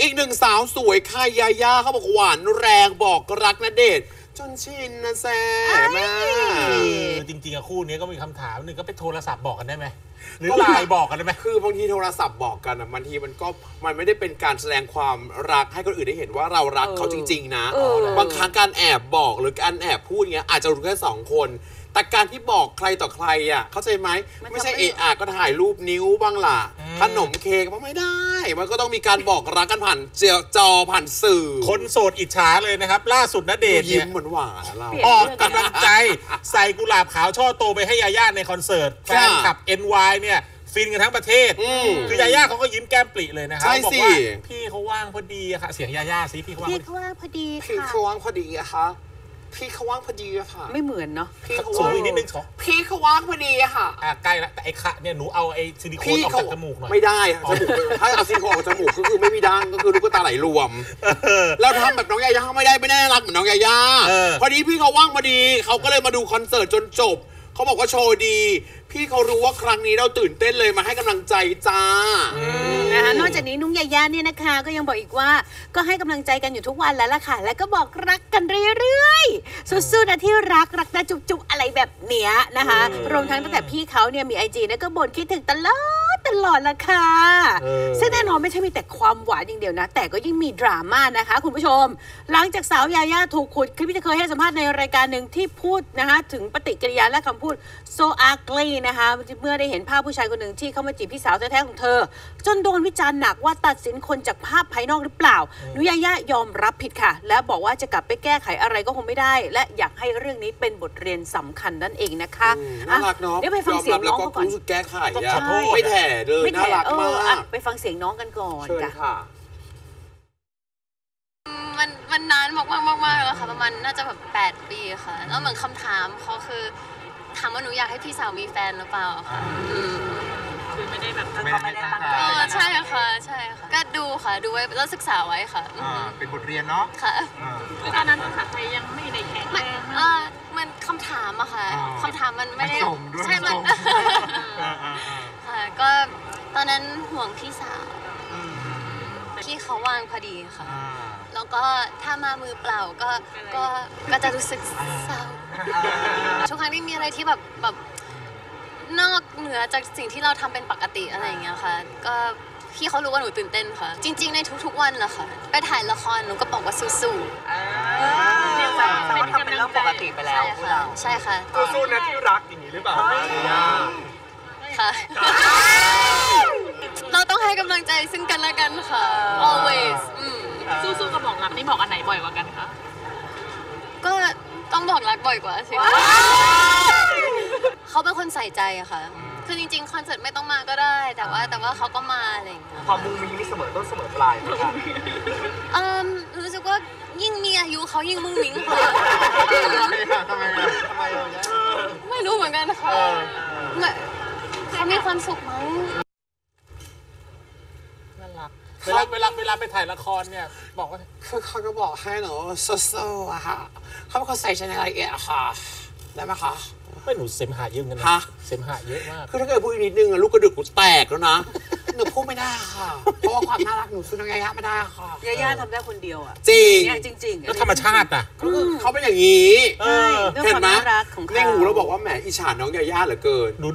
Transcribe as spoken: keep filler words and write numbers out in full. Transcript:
อีกหนึ่งสาวสวยค่ะยาย่าเขาบอกหวานแรงบอกรักณเดชน์จนชินนะแซ่มากจริงๆอะคู่นี้ก็มีคำถามหนึ่งก็ไปโทรศัพท์บอกกันได้ไหมหรือไลน์บอกกันได้ไหมคือบางทีโทรศัพท์บอกกันบางทีมันก็มันไม่ได้เป็นการแสดงความรักให้คนอื่นได้เห็นว่าเรารักเขาจริงๆนะบางครั้งการแอบบอกหรือการแอบพูดเงี้ยอาจจะรู้แค่สองคนแต่การที่บอกใครต่อใครอ่ะเข้าใจไหมไม่ใช่เออะก็ถ่ายรูปนิ้วบ้างล่ะขนมเค้กมันไม่ได้มันก็ต้องมีการบอกรักกันผ่านเจอจอผ่านสื่อคนโสดอิจฉาเลยนะครับล่าสุดณเดชน์ยิ้มเหมือนหวานเราออกกำลังใจใส่กุหลาบขาวช่อโตไปให้ยาย่าในคอนเสิร์ตแฟนคลับ เอ็น วาย เนี่ยฟินกันทั้งประเทศคือยาย่าเขาก็ยิ้มแก้มปริเลยนะครับบอกว่าพี่เขาว่างพอดีค่ะเสียงยาย่าสิพี่เขาว่างพอดีพี่เขาว่างพอดีอะคะพี่เขาว่างพอดีอะค่ะไม่เหมือนเนาะพี่เขาว่างนิดนึงสองพี่เขาว่างพอดีอะค่ะใกล้ละแต่ไอ้ขะเนี่ยหนูเอาไอ้ซิลิโคนออกจากจมูกหน่อยไม่ได้จมูกถ้าเอาซิลิโคนออกจากจมูกก็คือไม่มีดังก็คือลูกตาไหลรวมแล้วทำแบบน้องยาย่าไม่ได้ไม่ได้รักเหมือนน้องยาย่าพอดีพี่เขาว่างพอดีเขาก็เลยมาดูคอนเสิร์ตจนจบเขาบอกว่าโชว์ดีพี่เขารู้ว่าครั้งนี้เราตื่นเต้นเลยมาให้กำลังใจจ้านะคะนอกจากนี้นุ้งยาย่าเนี่ยนะคะก็ยังบอกอีกว่าก็ให้กำลังใจกันอยู่ทุกวันแล้วล่ะค่ะแล้วก็บอกรักกันเรื่อยๆสู้ๆนะที่รักรักนะจุ๊บๆอะไรแบบเนี้ยนะคะรวมทั้งตั้งแต่พี่เขาเนี่ยมีไอจีนะก็บ่นคิดถึงตลอดตลอดล่ะค่ะซึ่งแน่นอนไม่ใช่มีแต่ความหวานอย่างเดียวนะแต่ก็ยิ่งมีดราม่านะคะคุณผู้ชมหลังจากสาวยาย่าถูกขุดคลิปที่เคยให้สัมภาษณ์ในรายการหนึ่งที่พูดนะคะถึงปฏิกิริยาและคำพูด so ugly นะคะเมื่อได้เห็นภาพผู้ชายคนหนึ่งที่เข้ามาจีบพี่สาวแท้ๆของเธอจนโดนวิจารณ์หนักว่าตัดสินคนจากภาพภายนอกหรือเปล่านุยาย่ายอมรับผิดค่ะและบอกว่าจะกลับไปแก้ไขอะไรก็คงไม่ได้และอยากให้เรื่องนี้เป็นบทเรียนสำคัญนั่นเองนะคะน่ารักเนาะเดี๋ยวไปฟังเสียงน้องก่อนแก้ไขไม่แถเลยน่ารักมากไปฟังเสียงน้องกันก่อนค่ะมันมันนานมากมากมากแล้วค่ะประมาณน่าจะแบบแปดปีค่ะแล้วเหมือนคำถามเขาคือถามว่าหนูอยากให้พี่สาวมีแฟนหรือเปล่าค่ะคือไม่ได้แบบตั้งใจไม่ได้ตั้งใจใช่ค่ะใช่ค่ะก็ดูค่ะดูไว้แล้วศึกษาไว้ค่ะเป็นบทเรียนเนาะค่ะคือตอนนั้นภาษาไทยยังไม่ได้แข็งแรงมันคำถามอะค่ะคำถามมันไม่ได้ใช่มันค่ะก็ตอนนั้นห่วงพี่สาวที่เขาวางพอดีค่ะแล้วก็ถ้ามามือเปล่าก็ก็ก็จะรู้สึกเศร้าทุกครั้งที่มีอะไรที่แบบแบบนอกเหนือจากสิ่งที่เราทำเป็นปกติอะไรอย่างเงี้ยค่ะก็พี่เขารู้ว่าหนูตื่นเต้นค่ะจริงๆในทุกๆวันแหละค่ะไปถ่ายละครหนูก็บอกว่าสู้ๆเนี่ยค่ะแต่ว่าทำเป็นเรื่องปกติไปแล้วใช่ค่ะสู้ๆนะที่รักอย่างนี้หรือเปล่าค่ะเราต้องให้กำลังใจซึ่งกันและกันค่ะ always สู้ๆกับบอกรักนี่บอกอันไหนบ่อยกว่ากันคะก็ต้องบอกรักบ่อยกว่าสิเขาเป็นคนใส่ใจอะค่ะคือจริงๆคอนเสิร์ตไม่ต้องมาก็ได้แต่ว่าแต่ว่าเขาก็มาอะไรอย่างเงี้ยความมุ่งมีไม่เสมอต้นเสมอปลายนะครับเอ่อรู้สึกว่ายิ่งมีอายุเขายิ่งมุ่งมิ่งค่ะทำไมทำไมเราเนี่ยไม่รู้เหมือนกันค่ะเขามีความสุขมั้งน่ารักเวลาเวลาเวลาไปถ่ายละครเนี่ยบอกว่าคือเขาก็บอกให้หนูโซโซอะค่ะเขาเป็นคนใส่ใจในรายละเอียดค่ะได้ไหมคะไม่หนูเสมหะเยอะกันนะเสมหะเยอะมากคือถ้าเกิดพูดนิดนึงอะลูกกระดึกหนูแตกแล้วนะหนูพูดไม่ได้ค่ะเพราะว่าความน่ารักหนูสู้น้องยาย่าไม่ได้ค่ะยาย่าทำได้คนเดียวอะจริงจริงจริงแล้วธรรมชาติอะเขาเป็นอย่างนี้เห็นไหมในหูเราบอกว่าแหมอิจฉาน้องยาย่าเหลือเกิน